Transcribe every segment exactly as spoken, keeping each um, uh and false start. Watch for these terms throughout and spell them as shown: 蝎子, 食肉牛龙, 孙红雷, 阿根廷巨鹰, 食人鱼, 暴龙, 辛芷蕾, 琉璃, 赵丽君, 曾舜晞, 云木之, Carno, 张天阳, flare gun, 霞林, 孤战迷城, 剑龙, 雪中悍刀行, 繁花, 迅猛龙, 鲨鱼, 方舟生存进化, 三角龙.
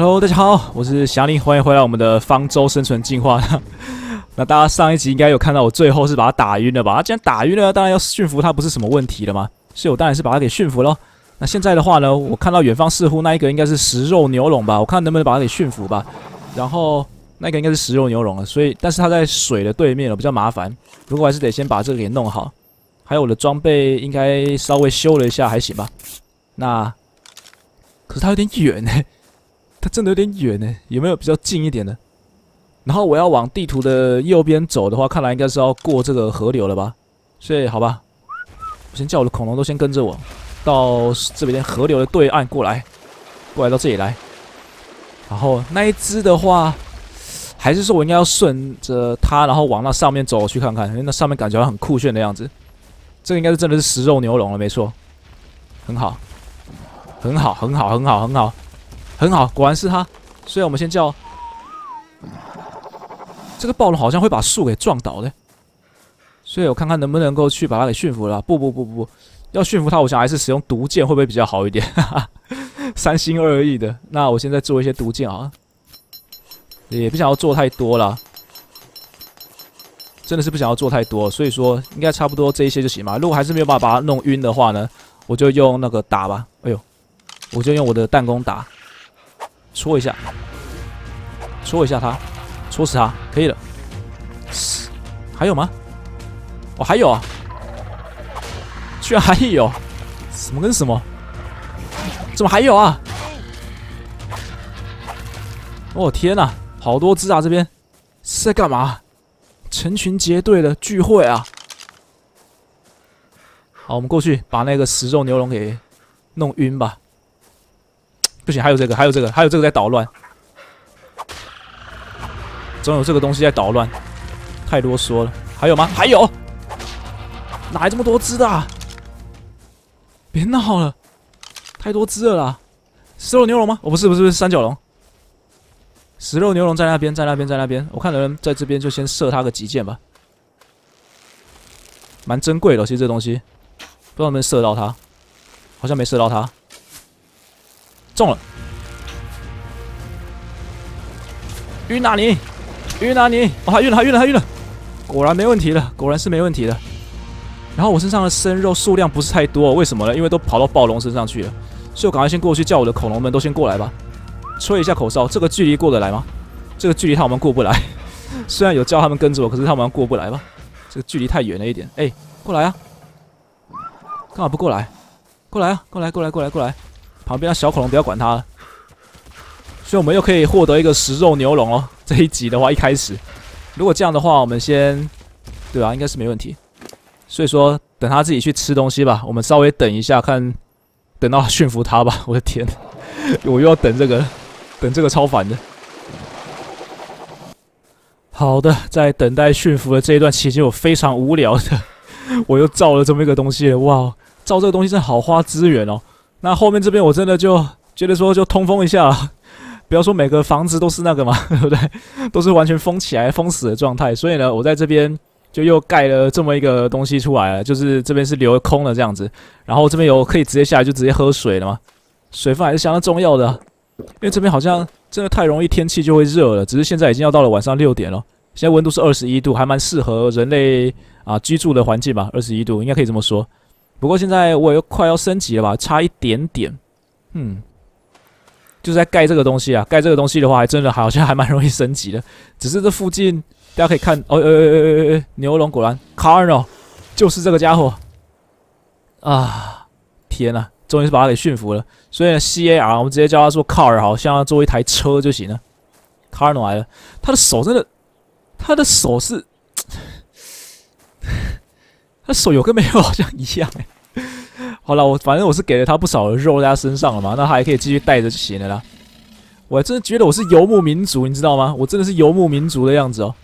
Hello， 大家好，我是霞林，欢迎回来我们的方舟生存进化。那大家上一集应该有看到，我最后是把他打晕了吧？他既然打晕了，当然要驯服他不是什么问题了吗？所以我当然是把他给驯服咯。那现在的话呢，我看到远方似乎那一个应该是食肉牛龙吧，我看能不能把他给驯服吧。然后那个应该是食肉牛龙了，所以但是他在水的对面了，比较麻烦。不过还是得先把这个给弄好。还有我的装备应该稍微修了一下，还行吧？那可是他有点远哎、欸。 它真的有点远呢，有没有比较近一点的？然后我要往地图的右边走的话，看来应该是要过这个河流了吧？所以好吧，我先叫我的恐龙都先跟着我到这边河流的对岸过来，过来到这里来。然后那一只的话，还是说我应该要顺着它，然后往那上面走去看看，因为那上面感觉很酷炫的样子。这个应该是真的是食肉牛龙了，没错，很好，很好，很好，很好，很好。 很好，果然是他。所以我们先叫这个暴龙，好像会把树给撞倒的。所以我看看能不能够去把它给驯服了。不不不不不，要驯服它，我想还是使用毒箭会不会比较好一点？三心二意的。那我现在做一些毒箭啊，也不想要做太多啦，真的是不想要做太多，所以说应该差不多这一些就行吧。如果还是没有办法把它弄晕的话呢，我就用那个打吧。哎呦，我就用我的弹弓打。 戳一下，戳一下它，戳死它，可以了。还有吗？哦，还有啊！居然还有，什么跟什么？怎么还有啊？哦天哪，好多只啊！这边是在干嘛？成群结队的聚会啊！好，我们过去把那个食肉牛龙给弄晕吧。 不行，还有这个，还有这个，还有这个在捣乱，总有这个东西在捣乱，太啰嗦了。还有吗？还有，哪来这么多只的、啊？别闹了，太多只了啦！食肉牛龙吗？哦，不是，不是，不是三角龙。食肉牛龙在那边，在那边，在那边。我看能在这边就先射它个几箭吧，蛮珍贵的、哦。其实这东西，不知道能不能射到它，好像没射到它。 中了，晕啊你，晕啊你！哦，他晕了，他晕了，他晕了！果然没问题了，果然是没问题的。然后我身上的生肉数量不是太多，为什么呢？因为都跑到暴龙身上去了，所以我赶快先过去叫我的恐龙们都先过来吧。吹一下口哨，这个距离过得来吗？这个距离他们过不来。虽然有叫他们跟着我，可是他们过不来吧？这个距离太远了一点。哎，过来啊！干嘛不过来？过来啊！过来，过来，过来，过来！ 旁边的小恐龙不要管它了，所以我们又可以获得一个食肉牛龙哦。这一集的话，一开始如果这样的话，我们先对吧、啊？应该是没问题。所以说，等它自己去吃东西吧。我们稍微等一下，看等到驯服它吧。我的天，我又要等这个，等这个超烦的。好的，在等待驯服的这一段期间，我非常无聊的，我又造了这么一个东西了。哇，造这个东西真的好花资源哦。 那后面这边我真的就觉得说就通风一下，不要说每个房子都是那个嘛，对不对？都是完全封起来、封死的状态。所以呢，我在这边就又盖了这么一个东西出来了，就是这边是留空了这样子，然后这边有可以直接下来就直接喝水了嘛，水分还是相当重要的、啊，因为这边好像真的太容易天气就会热了，只是现在已经要到了晚上六点了，现在温度是二十一度，还蛮适合人类啊居住的环境吧， 二十一度应该可以这么说。 不过现在我也快要升级了吧，差一点点，嗯，就是在盖这个东西啊，盖这个东西的话，还真的好像还蛮容易升级的。只是这附近大家可以看，哦，呃呃呃呃，牛龙果然 ，Carno 就是这个家伙啊！天哪，终于是把他给驯服了。所以呢 C A R 我们直接叫他做 Car， 好像做一台车就行了。Carno 来了，他的手真的，他的手是。 那手有跟没有好像一样哎、欸。好了，我反正我是给了他不少的肉在他身上了嘛，那他还可以继续带着就行了啦。我还真的觉得我是游牧民族，你知道吗？我真的是游牧民族的样子哦。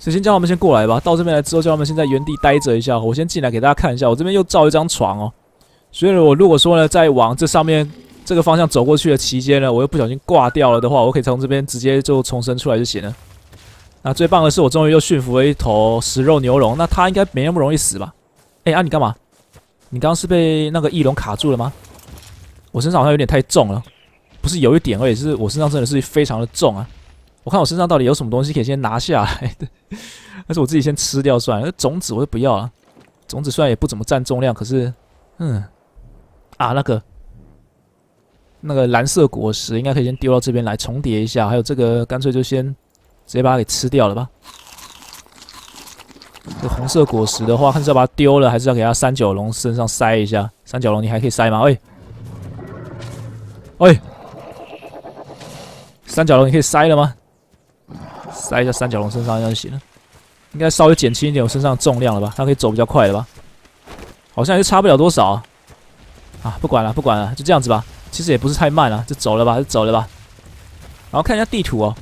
所以先叫他们先过来吧，到这边来之后，叫他们先在原地待着一下。我先进来给大家看一下，我这边又造一张床哦。所以我如果说呢，在往这上面这个方向走过去的期间呢，我又不小心挂掉了的话，我可以从这边直接就重生出来就行了。那最棒的是，我终于又驯服了一头食肉牛龙，那它应该没那么容易死吧？ 哎、欸、啊！你干嘛？你刚刚是被那个翼龙卡住了吗？我身上好像有点太重了，不是有一点而已，是我身上真的是非常的重啊！我看我身上到底有什么东西可以先拿下来的，但是我自己先吃掉算了。种子我就不要了，种子虽然也不怎么占重量，可是，嗯，啊那个那个蓝色果实应该可以先丢到这边来重叠一下，还有这个干脆就先直接把它给吃掉了吧。 这红色果实的话，看是要把它丢了，还是要给它三角龙身上塞一下？三角龙，你还可以塞吗？喂、欸，喂、欸，三角龙，你可以塞了吗？塞一下三角龙身上就行了，应该稍微减轻一点我身上的重量了吧？它可以走比较快了吧？好像也差不了多少啊！啊，不管了，不管了，就这样子吧。其实也不是太慢了，就走了吧，就走了吧。然后看一下地图哦。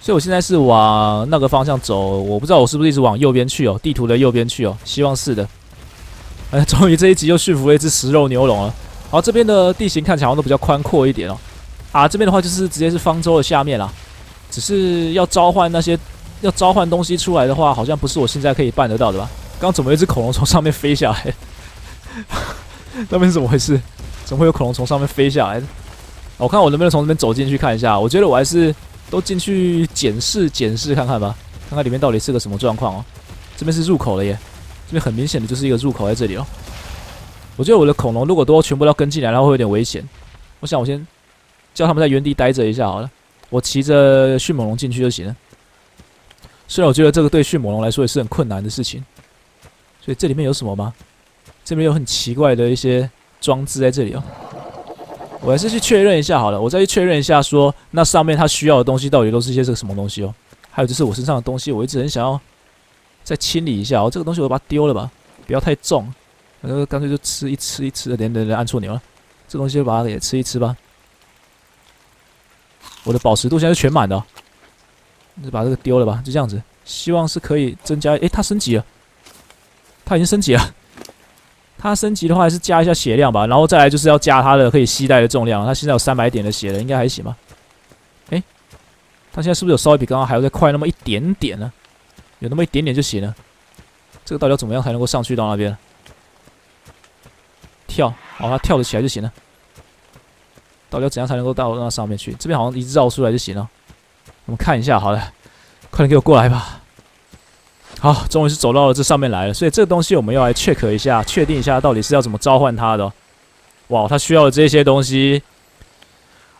所以我现在是往那个方向走，我不知道我是不是一直往右边去哦，地图的右边去哦，希望是的。哎，终于这一集又驯服了一只食肉牛龙了。然后这边的地形看起来好像都比较宽阔一点哦。啊，这边的话就是直接是方舟的下面啦，只是要召唤那些要召唤东西出来的话，好像不是我现在可以办得到的吧？刚怎么有一只恐龙从上面飞下来？那边是怎么回事？怎么会有恐龙从上面飞下来的？我看我能不能从这边走进去看一下？我觉得我还是。 都进去检视检视看看吧，看看里面到底是个什么状况哦。这边是入口了耶，这边很明显的就是一个入口在这里哦。我觉得我的恐龙如果都全部都跟进来，然后会有点危险。我想我先叫他们在原地待着一下好了，我骑着迅猛龙进去就行了。虽然我觉得这个对迅猛龙来说也是很困难的事情，所以这里面有什么吗？这边有很奇怪的一些装置在这里哦。 我还是去确认一下好了，我再去确认一下说，说那上面他需要的东西到底都是一些这个什么东西哦。还有就是我身上的东西，我一直很想要再清理一下哦。这个东西我把它丢了吧，不要太重，那就干脆就吃一吃一吃。等等等，按错钮了，这东西就把它给吃一吃吧。我的宝石度现在是全满的、哦，就把这个丢了吧，就这样子。希望是可以增加，诶，它升级了，它已经升级了。 它升级的话，还是加一下血量吧，然后再来就是要加它的可以携带的重量。它现在有三百点的血了，应该还行吧？诶、欸，它现在是不是有稍微比刚刚还要再快那么一点点呢？有那么一点点就行了。这个到底要怎么样才能够上去到那边？跳，哦，它跳得起来就行了。到底要怎样才能够到那上面去？这边好像一绕出来就行了。我们看一下，好了，快点给我过来吧。 好，终于是走到了这上面来了，所以这个东西我们要来 check 一下，确定一下到底是要怎么召唤它的、哦。哇，它需要的这些东西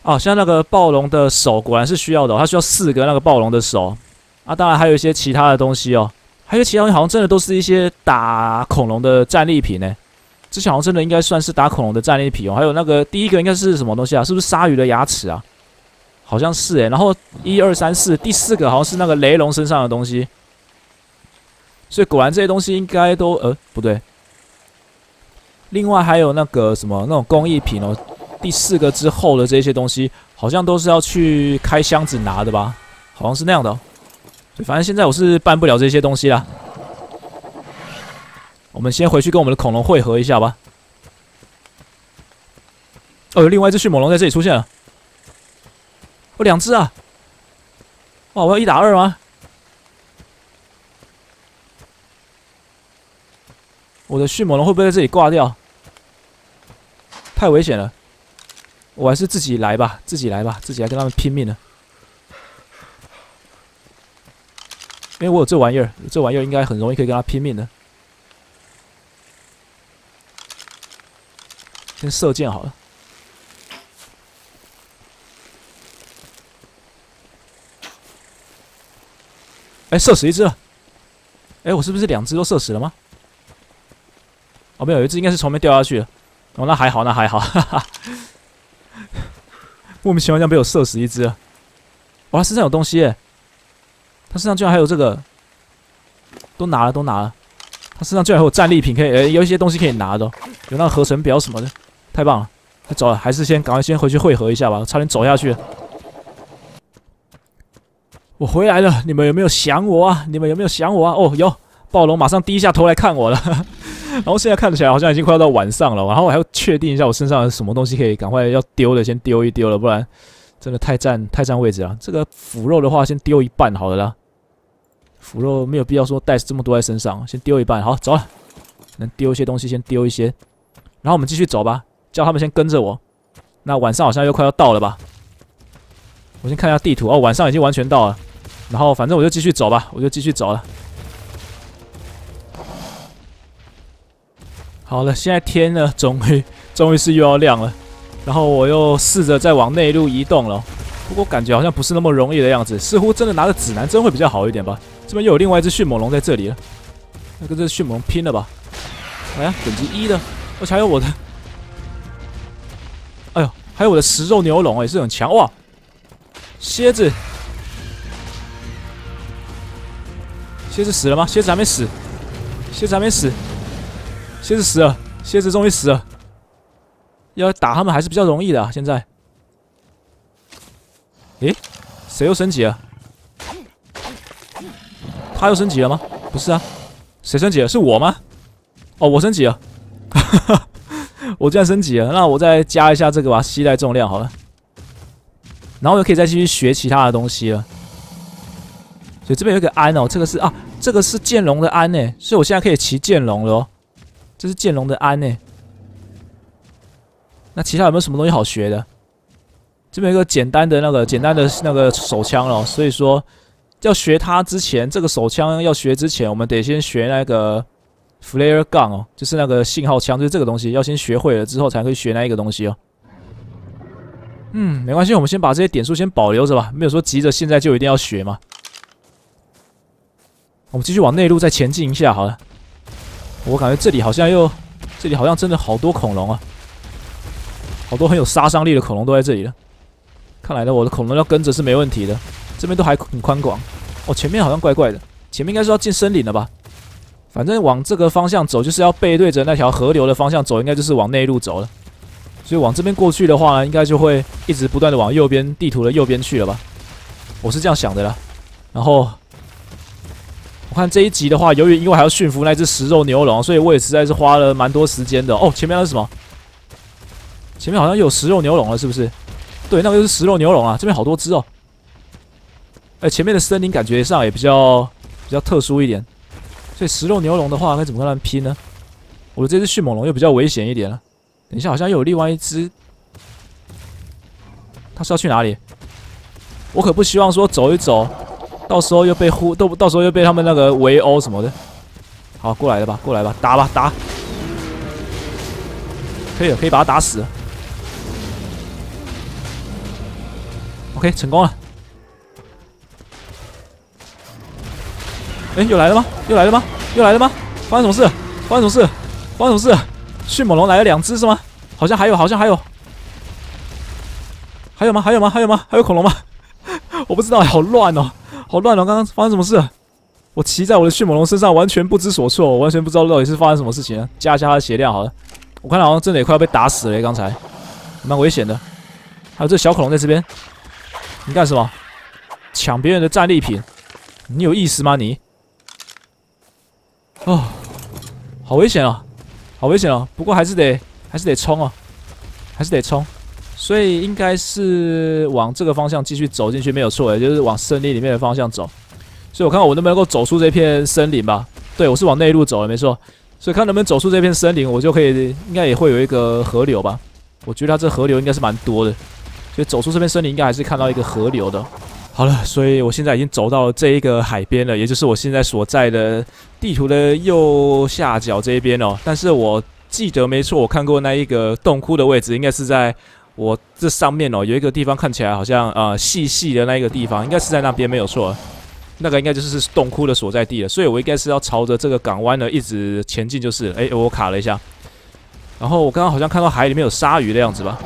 啊，像那个暴龙的手果然是需要的、哦，它需要四个那个暴龙的手啊，当然还有一些其他的东西哦，还有其他东西好像真的都是一些打恐龙的战利品呢。之前好像真的应该算是打恐龙的战利品哦，还有那个第一个应该是什么东西啊？是不是鲨鱼的牙齿啊？好像是诶。然后一二三四，第四个好像是那个雷龙身上的东西。 所以果然这些东西应该都呃不对，另外还有那个什么那种工艺品哦，第四个之后的这些东西好像都是要去开箱子拿的吧，好像是那样的、哦。所以反正现在我是办不了这些东西啦。我们先回去跟我们的恐龙汇合一下吧。哦，有另外一只迅猛龙在这里出现了，哦，两只啊！哇，我要一打二吗？ 我的迅猛龙会不会在这里挂掉？太危险了，我还是自己来吧，自己来吧，自己来跟他们拼命了。因为我有这玩意儿，这玩意儿应该很容易可以跟他拼命的。先射箭好了。哎，射死一只了。哎，我是不是两只都射死了吗？ 哦，没有，有一只应该是从那边掉下去了。哦，那还好，那还好，哈哈。莫名其妙这样被我射死一只了。哇、哦，他身上有东西耶！他身上居然还有这个，都拿了，都拿了。他身上居然还有战利品可以，呃，有一些东西可以拿的、哦，有那个合成表什么的，太棒了。那走了，还是先赶快先回去汇合一下吧，我差点走下去了。我回来了，你们有没有想我啊？你们有没有想我啊？哦，有。 暴龙马上低下头来看我了然后现在看起来好像已经快要到晚上了，然后我还要确定一下我身上有什么东西可以赶快要丢的，先丢一丢了，不然真的太占太占位置了。这个腐肉的话，先丢一半好了啦，腐肉没有必要说带这么多在身上，先丢一半。好，走了，能丢一些东西先丢一些，然后我们继续走吧，叫他们先跟着我。那晚上好像又快要到了吧？我先看一下地图哦，晚上已经完全到了。然后反正我就继续走吧，我就继续走了。好了，现在天呢，终于终于是又要亮了。然后我又试着再往内陆移动了，不过感觉好像不是那么容易的样子，似乎真的拿着指南针会比较好一点吧。这边又有另外一只迅猛龙在这里了，那跟这迅猛龙拼了吧！哎呀，等级一的，而且还有我的。 哎呦，还有我的食肉牛龙哎、欸，是很强哇！蝎子，蝎子死了吗？蝎子还没死，蝎子还没死，蝎子死了，蝎子终于死了。要打他们还是比较容易的啊，现在。诶，谁又升级了？他又升级了吗？不是啊，谁升级了？是我吗？哦，我升级了。哈哈。 我这样升级了，那我再加一下这个吧，吸带重量好了，然后又可以再继续学其他的东西了。所以这边有一个鞍哦，这个是啊，这个是剑龙的鞍呢，所以我现在可以骑剑龙了哦。这是剑龙的鞍呢。那其他有没有什么东西好学的？这边有一个简单的那个简单的那个手枪哦，所以说要学它之前，这个手枪要学之前，我们得先学那个。 flare gun 哦，就是那个信号枪，就是这个东西，要先学会了之后才可以学那一个东西哦。嗯，没关系，我们先把这些点数先保留着吧，没有说急着现在就一定要学嘛。我们继续往内陆再前进一下好了。我感觉这里好像又，这里好像真的好多恐龙啊，好多很有杀伤力的恐龙都在这里了。看来呢，我的恐龙要跟着是没问题的。这边都还很宽广哦，前面好像怪怪的，前面应该是要进森林了吧？ 反正往这个方向走，就是要背对着那条河流的方向走，应该就是往内陆走了。所以往这边过去的话呢，应该就会一直不断的往右边地图的右边去了吧？我是这样想的啦。然后我看这一集的话，由于因为还要驯服那只食肉牛龙，所以我也实在是花了蛮多时间的。哦，前面那是什么？前面好像有食肉牛龙了，是不是？对，那个就是食肉牛龙啊。这边好多只哦。哎，前面的森林感觉上也比较比较特殊一点。 所以食肉牛龙的话，该怎么跟它们拼呢？我的这只迅猛龙又比较危险一点了。等一下，好像又有另外一只，它是要去哪里？我可不希望说走一走，到时候又被忽都到时候又被他们那个围殴什么的。好，过来了吧，过来吧，打吧，打！可以了，可以把它打死了。OK， 成功了。 哎，又来了吗？又来了吗？又来了吗？发生什么事？发生什么事？发生什么事？迅猛龙来了两只是吗？好像还有，好像还有，还有吗？还有吗？还有吗？还有恐龙吗？我不知道，好乱哦，好乱哦！刚刚发生什么事？我骑在我的迅猛龙身上，完全不知所措，我完全不知道到底是发生什么事情了。加一下它的血量好了，我看好像真的也快要被打死了，刚才蛮危险的。还有这小恐龙在这边，你干什么？抢别人的战利品，你有意思吗你？ 哦，好危险啊，好危险啊！不过还是得，还是得冲啊，还是得冲。所以应该是往这个方向继续走进去没有错，也就是往森林里面的方向走。所以我看我能不能够走出这片森林吧？对，我是往内陆走了，没错。所以看能不能走出这片森林，我就可以，应该也会有一个河流吧？我觉得它这河流应该是蛮多的，所以走出这片森林应该还是看到一个河流的。 好了，所以我现在已经走到这一个海边了，也就是我现在所在的地图的右下角这一边哦。但是我记得没错，我看过那一个洞窟的位置，应该是在我这上面哦，有一个地方看起来好像呃细细的那一个地方，应该是在那边没有错。那个应该就是洞窟的所在地了，所以我应该是要朝着这个港湾呢一直前进就是了。哎，我卡了一下，然后我刚刚好像看到海里面有鲨鱼的样子吧？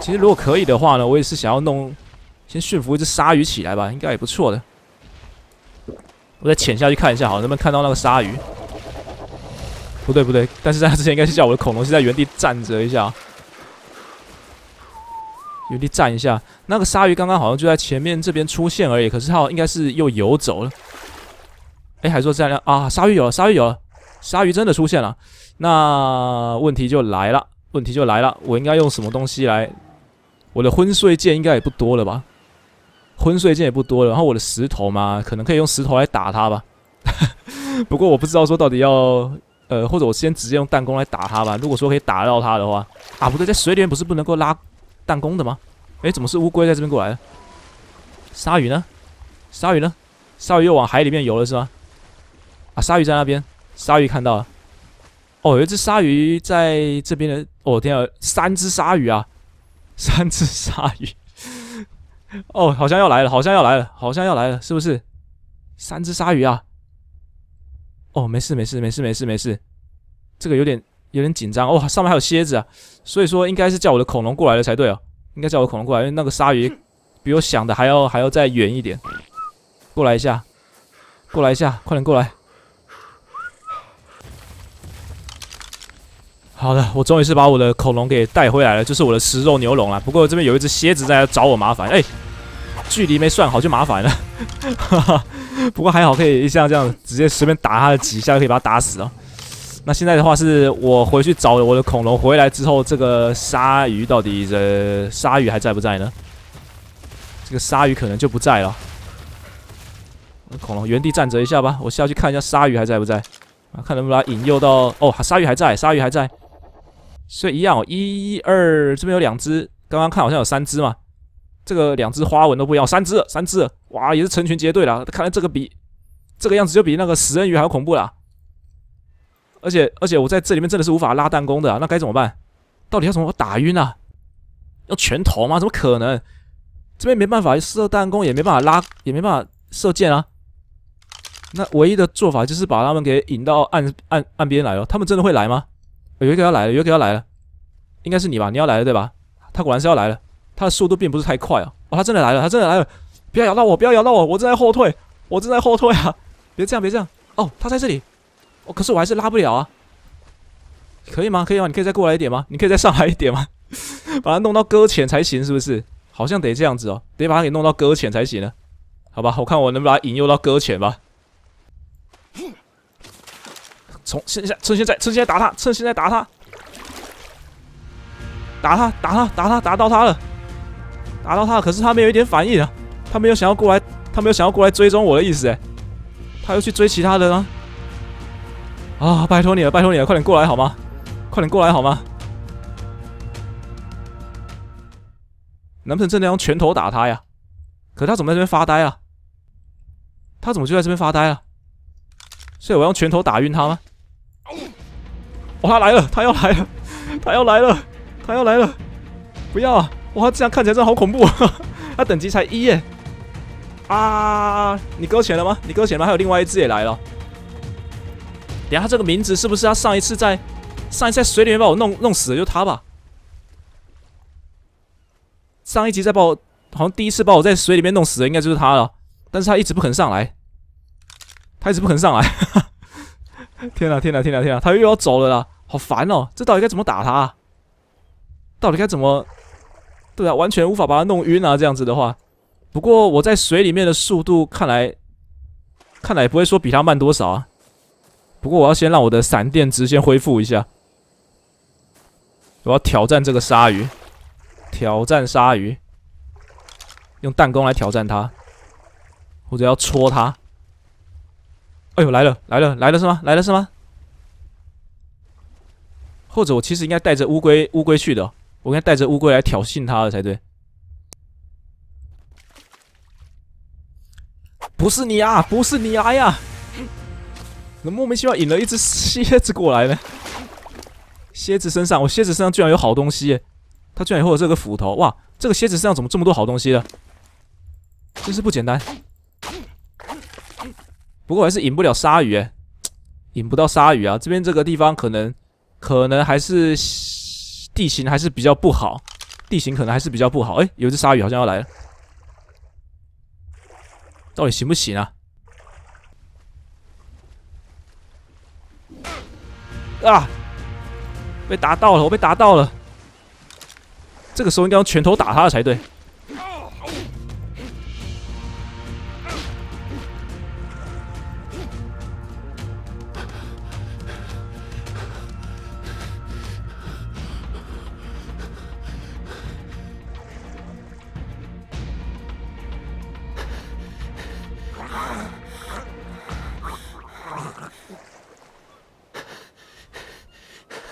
其实如果可以的话呢，我也是想要弄。 先驯服一只鲨鱼起来吧，应该也不错的。我再潜下去看一下，好了，能不能看到那个鲨鱼？不对不对，但是在他之前应该是叫我的恐龙先在原地站着一下，原地站一下。那个鲨鱼刚刚好像就在前面这边出现而已，可是它应该是又游走了。哎，还说这样啊，鲨鱼有了，鲨鱼有了，鲨鱼真的出现了。那问题就来了，问题就来了，我应该用什么东西来？我的昏睡剑应该也不多了吧？ 昏睡剑也不多了，然后我的石头嘛，可能可以用石头来打它吧。不过我不知道说到底要，呃，或者我先直接用弹弓来打它吧。如果说可以打到它的话，啊，不对，在水里面不是不能够拉弹弓的吗？哎，怎么是乌龟在这边过来了？鲨鱼呢？鲨鱼呢？鲨鱼又往海里面游了是吗？啊，鲨鱼在那边，鲨鱼看到了。哦，有一只鲨鱼在这边的。哦，天啊，三只鲨鱼啊，三只鲨鱼。哦，好像要来了，好像要来了，好像要来了，是不是？三只鲨鱼啊。哦，没事没事没事没事没事，这个有点有点紧张。哦，上面还有蝎子啊，所以说应该是叫我的恐龙过来了才对哦，应该叫我恐龙过来，因为那个鲨鱼。 比我想的还要还要再远一点，过来一下，过来一下，快点过来！好的，我终于是把我的恐龙给带回来了，就是我的食肉牛龙了。不过这边有一只蝎子在找我麻烦，哎，距离没算好就麻烦了。不过还好可以一下这样直接随便打它的几下就可以把它打死哦。那现在的话是我回去找我的恐龙，回来之后这个鲨鱼到底的鲨鱼还在不在呢？ 这个鲨鱼可能就不在了，恐龙原地站着一下吧，我下去看一下鲨鱼还在不在，啊，看能不能把它引诱到。哦，鲨鱼还在，鲨鱼还在，所以一样哦，一二这边有两只，刚刚看好像有三只嘛，这个两只花纹都不一样，三只了，三只了，哇，也是成群结队了。看来这个比这个样子就比那个食人鱼还要恐怖啦。而且而且我在这里面真的是无法拉弹弓的、啊，那该怎么办？到底要怎么打晕啊？用拳头吗？怎么可能？ 这边没办法射弹弓，也没办法拉，也没办法射箭啊。那唯一的做法就是把他们给引到岸岸岸边来了。他们真的会来吗？哦、有一个要来了，有一个要来了，应该是你吧？你要来了对吧？他果然是要来了。他的速度并不是太快啊。哦，他真的来了，他真的来了！不要咬到我，不要咬到我，我正在后退，我正在后退啊！别这样，别这样。哦，他在这里。哦，可是我还是拉不了啊。可以吗？可以吗？你可以再过来一点吗？你可以再上来一点吗？把他弄到搁浅才行，是不是？ 好像得这样子哦，得把它给弄到搁浅才行呢。好吧，我看我能把它引诱到搁浅吧。从现在，趁现在，趁现在打他，趁现在打他，打他，打他，打他，打到他了，打到他了。可是他没有一点反应啊，他没有想要过来，他没有想要过来追踪我的意思哎，他又去追其他人啊。啊，拜托你了，拜托你了，快点过来好吗？快点过来好吗？ 能不能真的用拳头打他呀？可他怎么在这边发呆啊？他怎么就在这边发呆啊？所以我要用拳头打晕他吗？哦，他来了，他要来了，他要来了，他要来了！不要啊！哇，这样看起来真的好恐怖！他等级才一耶！啊，你搁浅了吗？你搁浅了吗？还有另外一只也来了。等下他这个名字是不是他上一次在上一次在水里面把我弄弄死的就是他吧？ 上一集在把我，好像第一次把我在水里面弄死的应该就是他了，但是他一直不肯上来，他一直不肯上来，天啊天啊天啊天啊，他又要走了啦，好烦哦！这到底该怎么打他啊？到底该怎么？对啊，完全无法把他弄晕啊！这样子的话，不过我在水里面的速度看来，看来也不会说比他慢多少啊。不过我要先让我的闪电值先恢复一下，我要挑战这个鲨鱼。 挑战鲨鱼，用弹弓来挑战它，或者要戳它。哎呦，来了来了来了是吗？来了是吗？或者我其实应该带着乌龟乌龟去的，我应该带着乌龟来挑衅它的才对。不是你啊，不是你来呀、啊！怎么莫名其妙引了一只蝎子过来呢？蝎子身上，我蝎子身上居然有好东西耶！ 他居然也有这个斧头哇！这个蝎子身上怎么这么多好东西呢？真是不简单。不过还是引不了鲨鱼、欸，引不到鲨鱼啊！这边这个地方可能可能还是地形还是比较不好，地形可能还是比较不好。哎、欸，有一只鲨鱼好像要来了，到底行不行啊？啊！被打到了，我被打到了。 这个时候应该用拳头打他才对。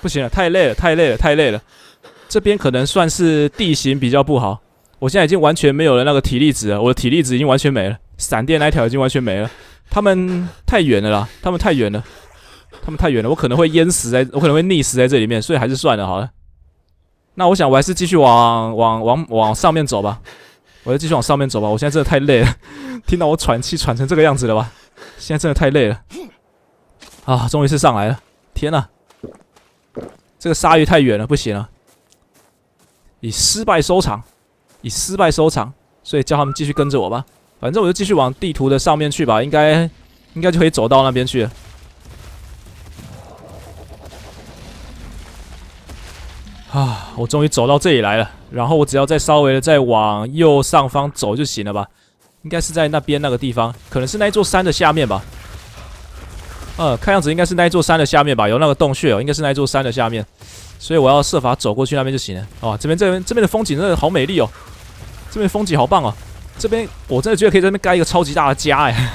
不行了，太累了，太累了，太累了。 这边可能算是地形比较不好，我现在已经完全没有了那个体力值了，我的体力值已经完全没了，闪电那一条已经完全没了。他们太远了啦，他们太远了，他们太远了，我可能会淹死在，我可能会溺死在这里面，所以还是算了好了。那我想我还是继续往往往往上面走吧，我就继续往上面走吧。我现在真的太累了，听到我喘气喘成这个样子了吧？现在真的太累了。啊，终于是上来了！天哪，这个鲨鱼太远了，不行了，以失败收场。 以失败收场，所以叫他们继续跟着我吧。反正我就继续往地图的上面去吧，应该应该就可以走到那边去了。啊，我终于走到这里来了。然后我只要再稍微的再往右上方走就行了吧？应该是在那边那个地方，可能是那一座山的下面吧。呃，看样子应该是那一座山的下面吧，有那个洞穴哦，应该是那一座山的下面。 所以我要设法走过去那边就行了。哦，这边这边这边的风景真的好美丽哦，这边风景好棒哦。这边我真的觉得可以在那边盖一个超级大的家哎，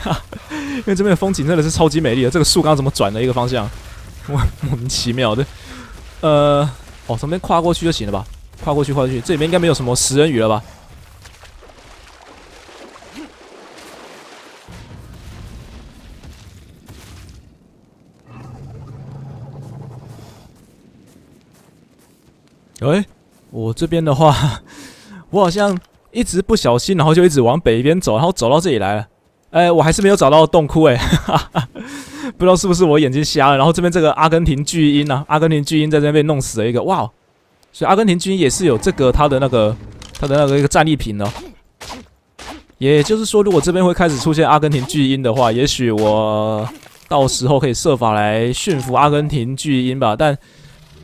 因为这边的风景真的是超级美丽的。这个树刚刚怎么转的一个方向，莫莫名其妙的。呃，哦，从那边跨过去就行了吧？跨过去，跨过去，这里面应该没有什么食人鱼了吧？哎、欸，我这边的话，我好像一直不小心，然后就一直往北边走，然后走到这里来了。哎、欸，我还是没有找到洞窟哎、欸，不知道是不是我眼睛瞎了。然后这边这个阿根廷巨鹰啊，阿根廷巨鹰在这边被弄死了一个，哇！所以阿根廷巨鹰也是有这个它的那个它的那个一个战利品哦。也就是说，如果这边会开始出现阿根廷巨鹰的话，也许我到时候可以设法来驯服阿根廷巨鹰吧，但。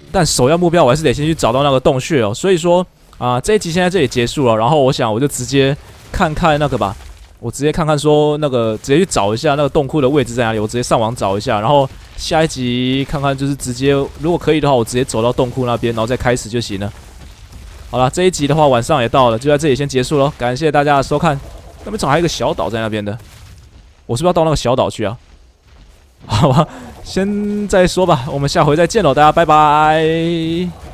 但首要目标我还是得先去找到那个洞穴哦，所以说啊、呃，这一集先在这里结束了。然后我想我就直接看看那个吧，我直接看看说那个直接去找一下那个洞窟的位置在哪里，我直接上网找一下。然后下一集看看就是直接如果可以的话，我直接走到洞窟那边，然后再开始就行了。好了，这一集的话晚上也到了，就在这里先结束咯。感谢大家的收看。那边总还有一个小岛在那边的，我是不是要到那个小岛去啊？好吧。 先再说吧，我们下回再见喽，大家拜拜。